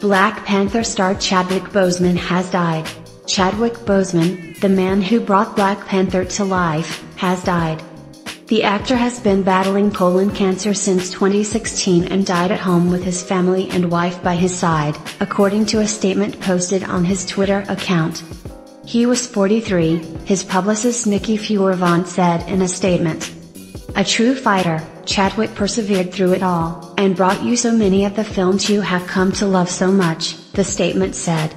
Black Panther star Chadwick Boseman has died. Chadwick Boseman, the man who brought Black Panther to life, has died. The actor has been battling colon cancer since 2016 and died at home with his family and wife by his side, according to a statement posted on his Twitter account. He was 43, his publicist Nikki Fuhrvant said in a statement. "A true fighter, Chadwick persevered through it all, and brought you so many of the films you have come to love so much," the statement said.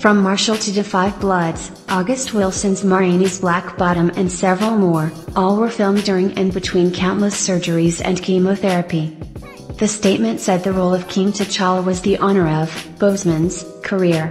From Marshall to Da 5 Bloods, August Wilson's Ma Rainey's Black Bottom and several more, all were filmed during and between countless surgeries and chemotherapy. The statement said the role of King T'Challa was the honor of Boseman's career.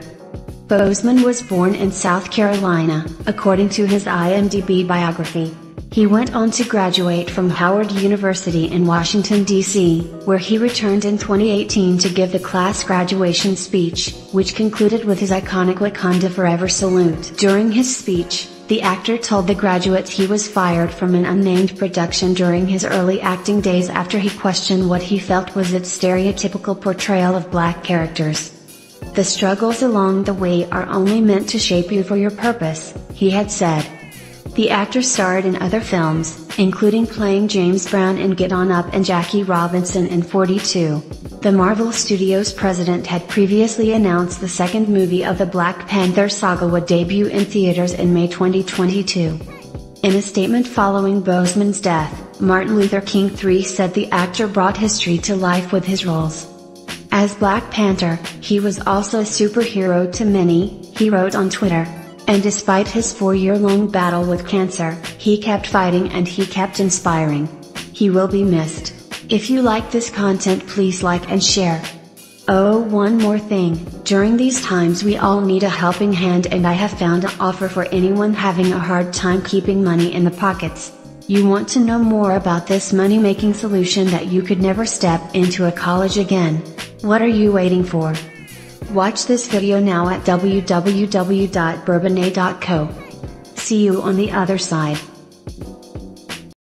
Boseman was born in South Carolina, according to his IMDb biography. He went on to graduate from Howard University in Washington, D.C., where he returned in 2018 to give the class graduation speech, which concluded with his iconic Wakanda Forever salute. During his speech, the actor told the graduates he was fired from an unnamed production during his early acting days after he questioned what he felt was its stereotypical portrayal of black characters. "The struggles along the way are only meant to shape you for your purpose," he had said. The actor starred in other films, including playing James Brown in Get On Up and Jackie Robinson in 42. The Marvel Studios president had previously announced the second movie of the Black Panther saga would debut in theaters in May 2022. In a statement following Boseman's death, Martin Luther King III said the actor brought history to life with his roles. "As Black Panther, he was also a superhero to many," he wrote on Twitter. "And despite his four-year-long battle with cancer, he kept fighting and he kept inspiring. He will be missed." If you like this content, please like and share. Oh, one more thing, during these times we all need a helping hand, and I have found an offer for anyone having a hard time keeping money in the pockets. You want to know more about this money-making solution that you could never step into a college again? What are you waiting for? Watch this video now at www.bourbonnais.co. See you on the other side.